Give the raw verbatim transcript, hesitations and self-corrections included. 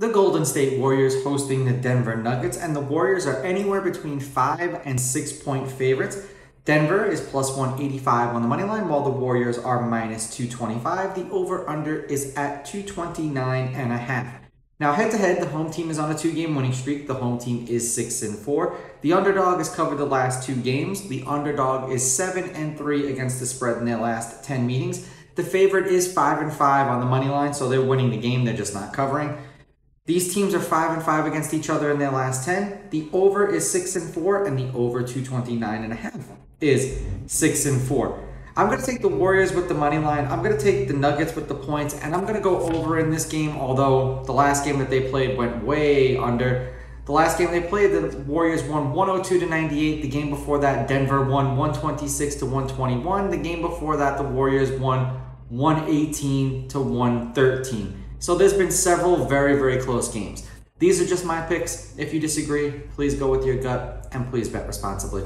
The Golden State Warriors hosting the Denver Nuggets, and the Warriors are anywhere between five and six point favorites. Denver is plus one eighty-five on the money line, while the Warriors are minus two twenty-five. The over-under is at two twenty-nine and a half. Now, head-to-head, the home team is on a two-game winning streak. The home team is six and four. The underdog has covered the last two games. The underdog is seven and three against the spread in their last ten meetings. The favorite is five and five on the money line, so they're winning the game. They're just not covering. These teams are five and five against each other in their last ten. The over is six and four, and the over two twenty-nine and a half is six and four. I'm going to take the Warriors with the money line. I'm going to take the Nuggets with the points, and I'm going to go over in this game, although the last game that they played went way under. The last game they played, the Warriors won one oh two to ninety-eight. The game before that, Denver won one twenty-six to one twenty-one. The game before that, the Warriors won one eighteen to one thirteen. So there's been several very, very close games. These are just my picks. If you disagree, please go with your gut and please bet responsibly.